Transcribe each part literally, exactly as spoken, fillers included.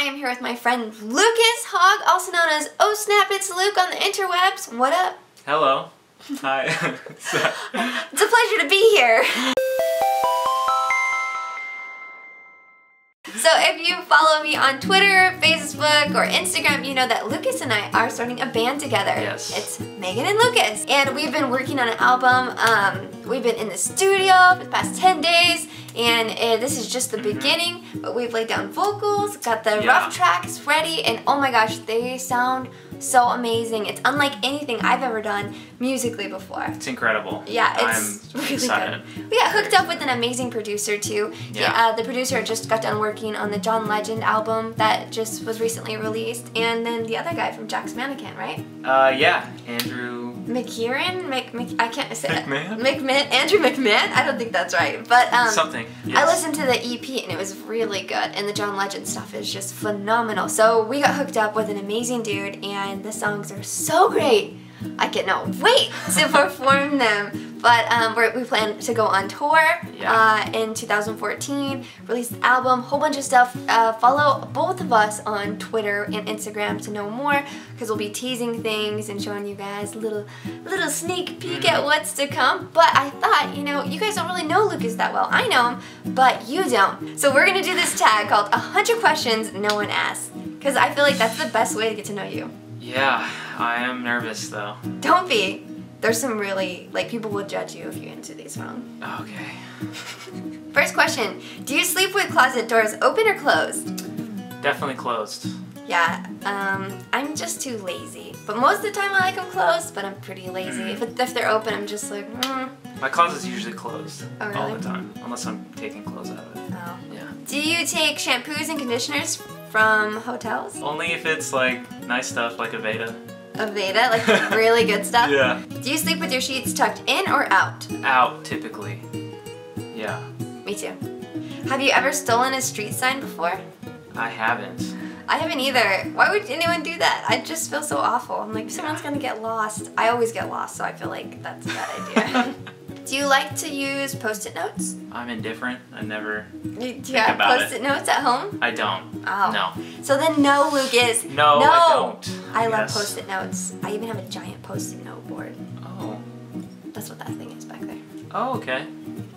I am here with my friend Lucas Hogg, also known as Oh Snap It's Luke on the interwebs. What up? Hello. Hi. It's a pleasure to be here. So if you follow me on Twitter, Facebook, or Instagram, you know that Lucas and I are starting a band together. Yes. It's Meghan and Lucas. And we've been working on an album. Um, we've been in the studio for the past ten days, and uh, this is just the mm-hmm. beginning, but we've laid down vocals, got the yeah. rough tracks ready, and oh my gosh, they sound so amazing. It's unlike anything I've ever done musically before. It's incredible. Yeah, it's I'm really excited. Good. We got hooked up with an amazing producer too. Yeah. yeah uh, the producer just got done working on the John Legend album that just was recently released, and then the other guy from Jack's Mannequin, right? Uh, yeah, Andrew McKeeran? Mc, Mc, I can't say it. McMahon? McMahon? Andrew McMahon? I don't think that's right, but um, something. Yes. I listened to the E P and it was really good, and the John Legend stuff is just phenomenal. So we got hooked up with an amazing dude, and the songs are so great. I cannot wait to perform them. But um, we're, we plan to go on tour yeah. uh, in two thousand fourteen, release the album, whole bunch of stuff. Uh, follow both of us on Twitter and Instagram to know more, because we'll be teasing things and showing you guys a little, little sneak peek at what's to come. But I thought, you know, you guys don't really know Lucas that well. I know him, but you don't. So we're going to do this tag called one hundred questions No One Asked, because I feel like that's the best way to get to know you. Yeah, I am nervous though. Don't be. There's some really, like, people will judge you if you answer these wrong. Okay. First question, do you sleep with closet doors open or closed? Definitely closed. Yeah, um, I'm just too lazy. But most of the time I like them closed, but I'm pretty lazy. Mm-hmm. if, if they're open, I'm just like, mm. My closet's usually closed oh, really? all the time, unless I'm taking clothes out of it. Oh. Yeah. Do you take shampoos and conditioners from hotels? Only if it's like nice stuff, like Aveda. Aveda, like really good stuff? Yeah. Do you sleep with your sheets tucked in or out? Out, typically. Yeah. Me too. Have you ever stolen a street sign before? I haven't. I haven't either. Why would anyone do that? I just feel so awful. I'm like, someone's gonna get lost. I always get lost, so I feel like that's a bad idea. Do you like to use post-it notes? I'm indifferent. I never you, do you have post-it notes at home? I don't. Oh. No. So then no, Lucas. No, no. I don't. I yes. love post-it notes. I even have a giant post-it note board. Oh. That's what that thing is back there. Oh, okay.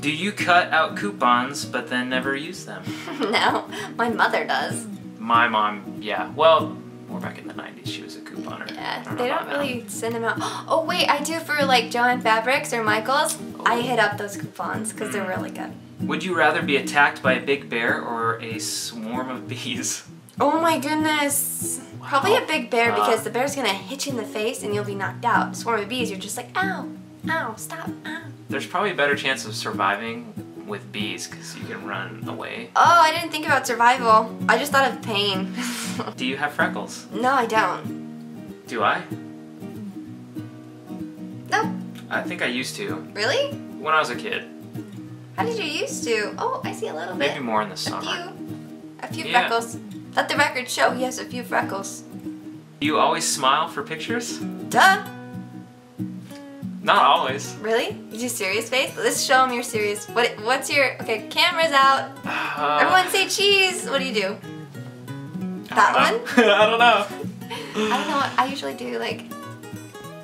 Do you cut out coupons but then never use them? No. My mother does. My mom, yeah. Well, more back in the nineties, she was a couponer. Yeah, don't they don't really now. send them out. Oh wait, I do for like John Fabrics or Michaels. Oh. I hit up those coupons because mm. they're really good. Would you rather be attacked by a big bear or a swarm of bees? Oh my goodness. Wow. Probably a big bear, because uh, the bear's gonna hit you in the face and you'll be knocked out. Swarm of bees, you're just like, ow, ow, stop, ow. There's probably a better chance of surviving with bees, because you can run away. Oh, I didn't think about survival. I just thought of pain. Do you have freckles? No, I don't. Do I? No. I think I used to. Really? When I was a kid. How did you used to? Oh, I see a little Maybe bit. Maybe more in the summer. A few, a few yeah. freckles. Let the record show he has a few freckles. Do you always smile for pictures? Duh. Not always. Really? You do serious face? Let's show them your serious. What? What's your? Okay, camera's out. Uh, Everyone say cheese. What do you do? That one? I don't know. I don't know what I usually do. Like,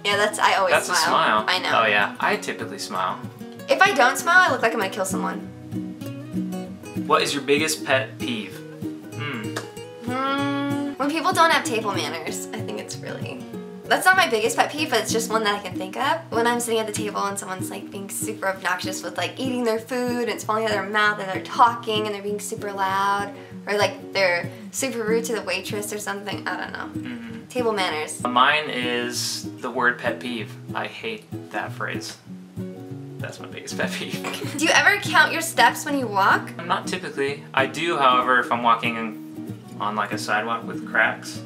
yeah, that's I always. That's smile. a smile. I know. Oh yeah, I typically smile. If I don't smile, I look like I'm gonna kill someone. What is your biggest pet peeve? Hmm. Hmm. When people don't have table manners, I think it's really. That's not my biggest pet peeve, but it's just one that I can think of. When I'm sitting at the table and someone's like being super obnoxious with like eating their food and it's falling out of their mouth, and they're talking and they're being super loud, or like they're super rude to the waitress or something. I don't know. Mm-hmm. Table manners. Mine is the word pet peeve. I hate that phrase. That's my biggest pet peeve. Do you ever count your steps when you walk? Not typically. I do, however, if I'm walking on like a sidewalk with cracks,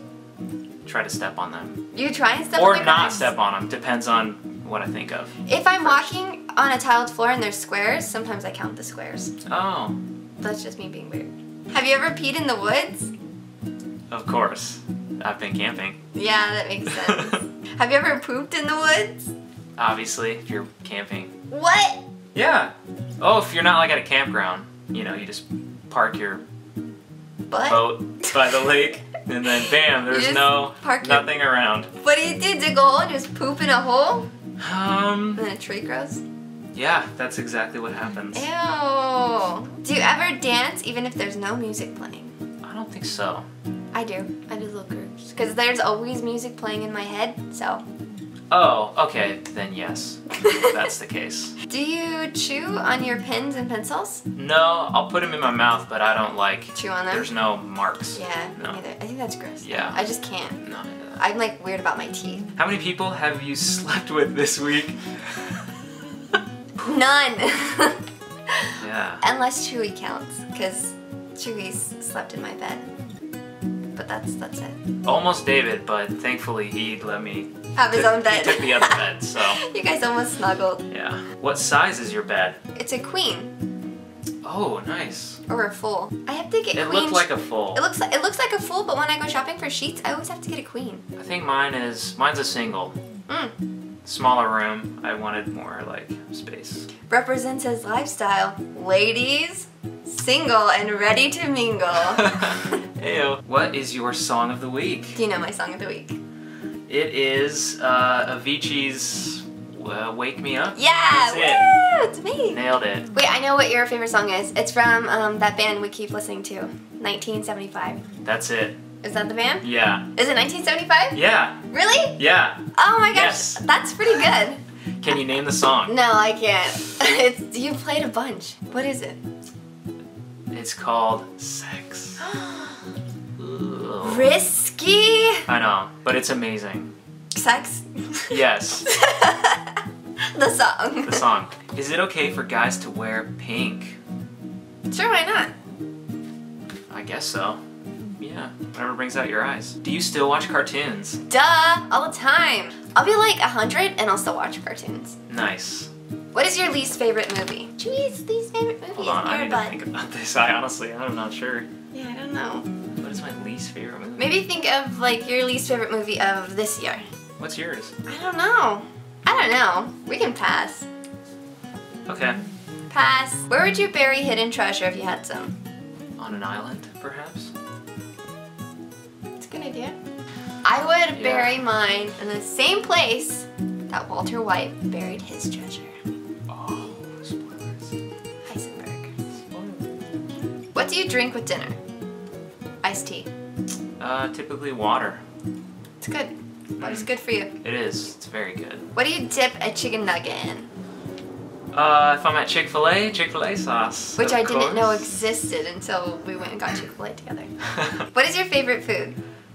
try to step on them. You try and step or on them? Or not step on them. Depends on what I think of. If I'm first. walking on a tiled floor and there's squares, sometimes I count the squares. Oh. That's just me being weird. Have you ever peed in the woods? Of course. I've been camping. Yeah, that makes sense. Have you ever pooped in the woods? Obviously, if you're camping. What? Yeah. Oh, if you're not like at a campground, you know, you just park your butt. Boat by the lake, and then bam, there's no nothing your... around. What do you do? Dig a hole and just poop in a hole? Um. And then a tree grows? Yeah, that's exactly what happens. Ew. Do you ever dance even if there's no music playing? I don't think so. I do. I do little groups. Because there's always music playing in my head, so. Oh, okay, then yes, that's the case. Do you chew on your pens and pencils? No, I'll put them in my mouth, but I don't like... Chew on them? There's no marks. Yeah, no. Neither. I think that's gross. Yeah. I just can't. No, I'm like weird about my teeth. How many people have you slept with this week? None. Yeah. Unless Chewie counts, because Chewie slept in my bed. But that's that's it. Almost David, but thankfully he let me have his own bed. He took the other bed, so. You guys almost snuggled. Yeah. What size is your bed? It's a queen. Oh, nice. Or a full. I have to get it queen. It looks like a full. It looks like, it looks like a full, but when I go shopping for sheets, I always have to get a queen. I think mine is mine's a single. Mm. Smaller room. I wanted more like space. Represents his lifestyle, ladies. Single and ready to mingle. Heyo. What is your song of the week? Do you know my song of the week? It is uh, Avicii's uh, Wake Me Up. Yeah! That's woo! It. It's me! Nailed it. Wait, I know what your favorite song is. It's from um, that band we keep listening to, nineteen seventy-five. That's it. Is that the band? Yeah. Is it nineteen seventy-five? Yeah. Really? Yeah. Oh my gosh, yes. That's pretty good. Can you name the song? No, I can't. It's, you played a bunch. What is it? It's called Sex. Risky? I know, but it's amazing. Sex? Yes. The song. The song. Is it okay for guys to wear pink? Sure, why not? I guess so. Yeah, whatever brings out your eyes. Do you still watch cartoons? Duh, all the time. I'll be like a hundred and I'll still watch cartoons. Nice. What is your least favorite movie? Chewie's least favorite movie. Hold on, I need to think about this. I honestly, I'm not sure. Yeah, I don't know. What is my least favorite movie? Maybe think of like your least favorite movie of this year. What's yours? I don't know. I don't know. We can pass. Okay. Pass. Where would you bury hidden treasure if you had some? On an island, perhaps? That's a good idea. I would yeah. bury mine in the same place that Walter White buried his treasure. Oh, spoilers. Heisenberg. Spoilers. What do you drink with dinner? Iced tea. Uh, typically water. It's good. Water's mm. good for you. It is. It's very good. What do you dip a chicken nugget in? Uh, if I'm at Chick-fil-A, Chick-fil-A sauce. Which I course. didn't know existed until we went and got Chick-fil-A together. What is your favorite food?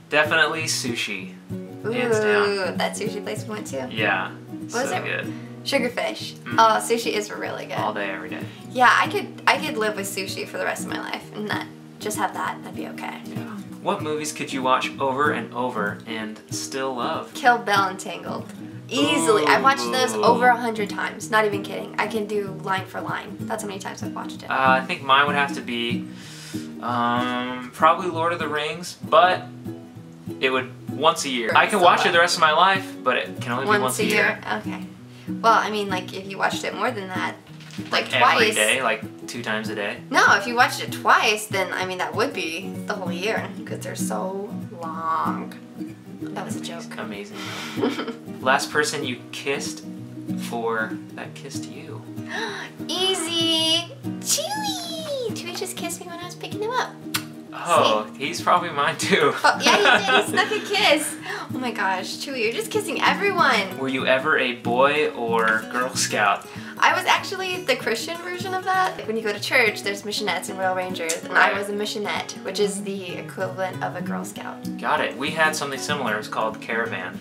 Definitely sushi. Ooh, that sushi place we went to? Yeah, what so was it? good. Sugarfish. Mm. Oh, sushi is really good. All day, every day. Yeah, I could I could live with sushi for the rest of my life and not just have that. That'd be okay. Yeah. What movies could you watch over and over and still love? Kill Bill and Tangled. Easily. Ooh. I've watched those over a hundred times. Not even kidding. I can do line for line. That's how many times I've watched it. Uh, I think mine would have to be um, probably Lord of the Rings, but it would once a year. I can watch it the rest of my life, but it can only be once a year. Okay. Well, I mean, like, if you watched it more than that, like twice. Every day? Like, two times a day? No, if you watched it twice, then, I mean, that would be the whole year, because they're so long. That was a joke. Amazing. Last person you kissed for that kissed you. Easy! Chewie! Chewie just kissed me when I was picking him up. Oh, see? He's probably mine too. Oh, yeah, he did. He snuck a kiss. Oh my gosh, Chewie, you're just kissing everyone. Were you ever a boy or Girl Scout? I was actually the Christian version of that. Like when you go to church, there's missionettes and Royal Rangers, and right. I was a missionette, which is the equivalent of a Girl Scout. Got it. We had something similar. It was called Caravan.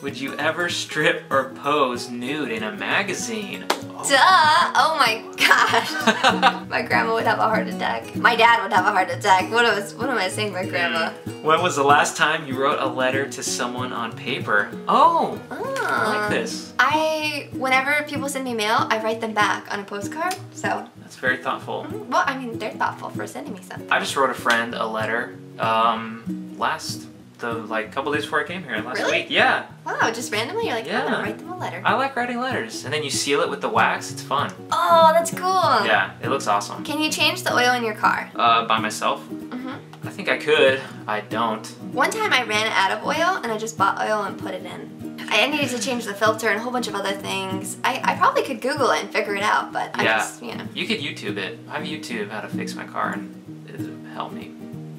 Would you ever strip or pose nude in a magazine? Oh. Duh! Oh my gosh! My grandma would have a heart attack. My dad would have a heart attack. What was? What am I saying, my grandma? When was the last time you wrote a letter to someone on paper? Oh! Oh. I like this. I, whenever people send me mail, I write them back on a postcard. So that's very thoughtful. Mm-hmm. Well, I mean, they're thoughtful for sending me something. I just wrote a friend a letter um, last. The like couple days before I came here last really? week. Yeah. Wow, just randomly you're like, yeah. I'm gonna write them a letter. I like writing letters. And then you seal it with the wax, it's fun. Oh, that's cool. Yeah, it looks awesome. Can you change the oil in your car? Uh by myself? Mm-hmm. I think I could. I don't. One time I ran out of oil and I just bought oil and put it in. I needed to change the filter and a whole bunch of other things. I, I probably could Google it and figure it out, but yeah. I just, you know. You could YouTube it. I've YouTube how to fix my car and it'll help me.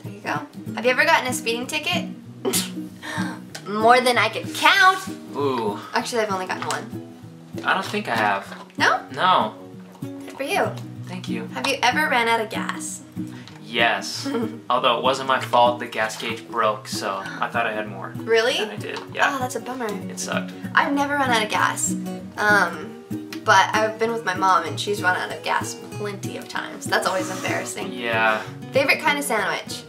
There you go. Have you ever gotten a speeding ticket? More than I could count. Ooh. Actually, I've only gotten one. I don't think I have. No? No. Good for you. Thank you. Have you ever ran out of gas? Yes. Although it wasn't my fault, the gas gauge broke, so I thought I had more. Really? And I did, yeah. Oh, that's a bummer. It sucked. I've never run out of gas. Um, but I've been with my mom and she's run out of gas plenty of times. That's always embarrassing. Yeah. Favorite kind of sandwich?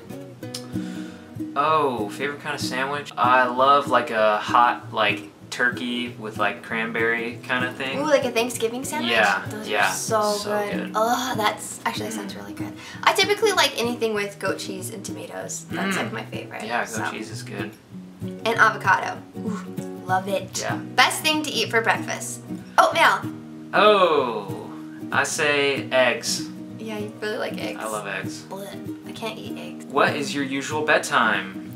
Oh, favorite kind of sandwich? I love like a hot, like, turkey with like cranberry kind of thing. Ooh, like a Thanksgiving sandwich? Yeah, those yeah, are so, so good. good. Oh, that's actually sounds really good. I typically like anything with goat cheese and tomatoes. That's mm. like my favorite. Yeah, goat so. cheese is good. And avocado. Ooh, love it. Yeah. Best thing to eat for breakfast? Oatmeal. Oh, I say eggs. Yeah, you really like eggs. I love eggs. Blech. I can't eat eggs. What is your usual bedtime?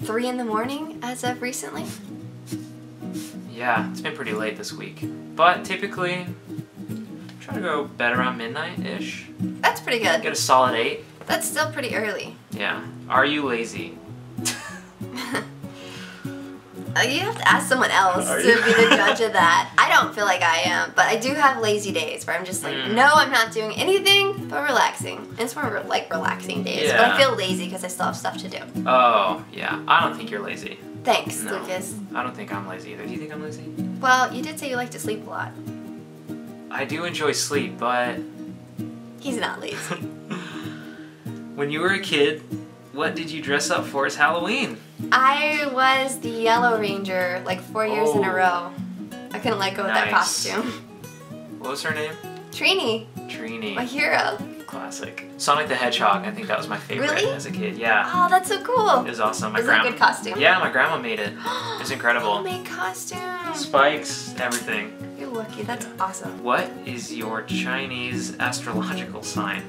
Three in the morning as of recently. Yeah, it's been pretty late this week, but typically try to go bed around midnight-ish. That's pretty good. Get a solid eight. That's still pretty early. Yeah. Are you lazy? You have to ask someone else to be the judge of that. I don't feel like I am, but I do have lazy days where I'm just like, mm. no, I'm not doing anything but relaxing. And it's more like relaxing days, yeah. but I feel lazy because I still have stuff to do. Oh, yeah. I don't think you're lazy. Thanks, no, Lucas. I don't think I'm lazy either. Do you think I'm lazy? Well, you did say you like to sleep a lot. I do enjoy sleep, but... He's not lazy. When you were a kid, what did you dress up for as Halloween? I was the Yellow Ranger like four years oh, in a row. I couldn't let go of nice. that costume. What was her name? Trini. Trini. My hero. Classic. Sonic the Hedgehog, I think that was my favorite really? as a kid. Yeah. Oh, that's so cool. It was awesome. My was grandma, it a good costume? Yeah, my grandma made it. It was incredible. Homemade costume. Spikes, everything. You're lucky. That's yeah. awesome. What is your Chinese astrological sign?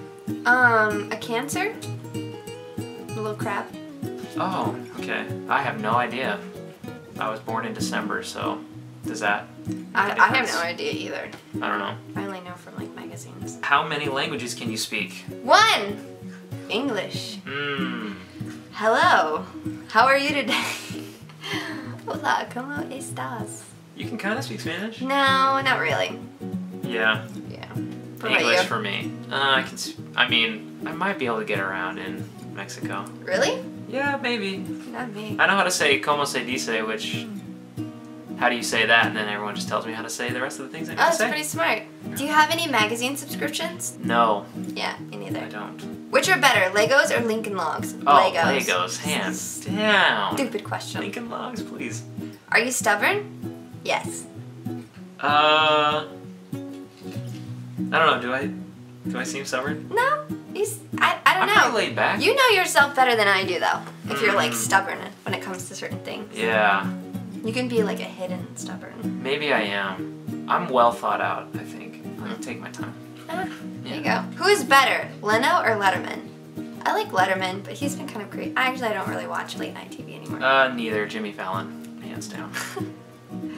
Um, a Cancer? A little crab. Oh, okay. I have no idea. I was born in December, so does that I, I have no idea either. I don't know. I only know from, like, magazines. How many languages can you speak? One! English. Mmm. Hello. How are you today? Hola, ¿cómo estás? You can kind of speak Spanish? No, not really. Yeah. Yeah. What English for me. Uh, I can, I mean, I might be able to get around in Mexico. Really? Yeah, maybe. Not me. I know how to say como se dice, which, how do you say that? And then everyone just tells me how to say the rest of the things I need oh, to say. Oh, that's pretty smart. Do you have any magazine subscriptions? No. Yeah, me neither. I don't. Which are better, Legos or Lincoln Logs? Oh, Legos. Legos, hands down. Stupid question. Lincoln Logs, please. Are you stubborn? Yes. Uh, I don't know, do I, do I seem stubborn? No. He's, I, I don't I'm know. I'm laid back. You know yourself better than I do, though, if mm. you're, like, stubborn when it comes to certain things. Yeah. You can be, like, a hidden stubborn. Maybe I am. I'm well thought out, I think. I'm gonna take my time. Ah, yeah. There you go. Who is better, Leno or Letterman? I like Letterman, but he's been kind of crazy. Actually, I don't really watch late-night T V anymore. Uh, neither. Jimmy Fallon. Hands down.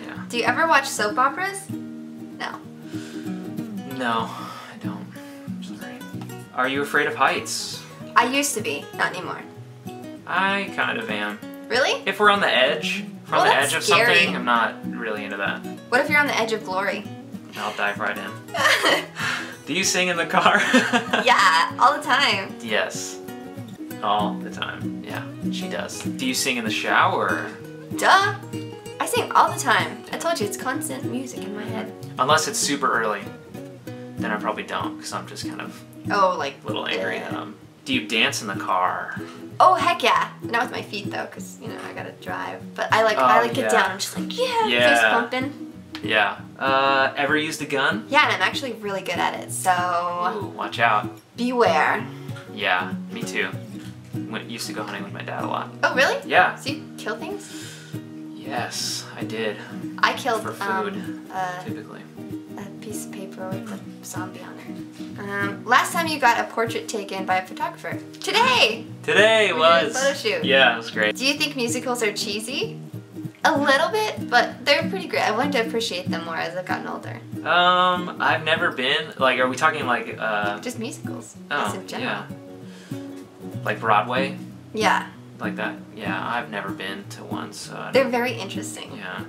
Yeah. Do you ever watch soap operas? No. No. Are you afraid of heights? I used to be, not anymore. I kind of am. Really? If we're on the edge, if we're well, on the edge of scary. something, I'm not really into that. What if you're on the edge of glory? I'll dive right in. Do you sing in the car? Yeah, all the time. Yes, all the time. Yeah, she does. Do you sing in the shower? Duh. I sing all the time. I told you, it's constant music in my head. Unless it's super early. Then I probably don't, because I'm just kind of oh, like a little angry at them. Do you dance in the car? Oh, heck yeah. Not with my feet, though, because, you know, I got to drive. But I like oh, I like yeah. get down. I'm just like, yeah, yeah. face pumping. Yeah. Uh, ever used a gun? Yeah, and I'm actually really good at it, so... Ooh, watch out. Beware. Yeah, me too. Went, used to go hunting with my dad a lot. Oh, really? Yeah. So you kill things? Yes, I did. I killed... For food, um, uh, typically. piece of paper with a zombie on it. Um, last time you got a portrait taken by a photographer. Today! Today we was! Did a photo shoot. Yeah, it was great. Do you think musicals are cheesy? A little bit, but they're pretty great. I want to appreciate them more as I've gotten older. Um, I've never been, like, are we talking like, uh... just musicals, oh, just in general. Yeah. Like Broadway? Yeah. Like that? Yeah, I've never been to one, so... I they're don't... very interesting. Yeah.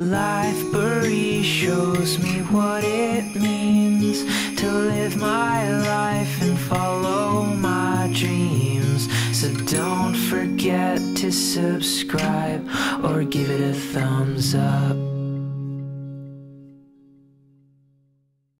Life bury shows me what it means to live my life and follow my dreams. So don't forget to subscribe or give it a thumbs up.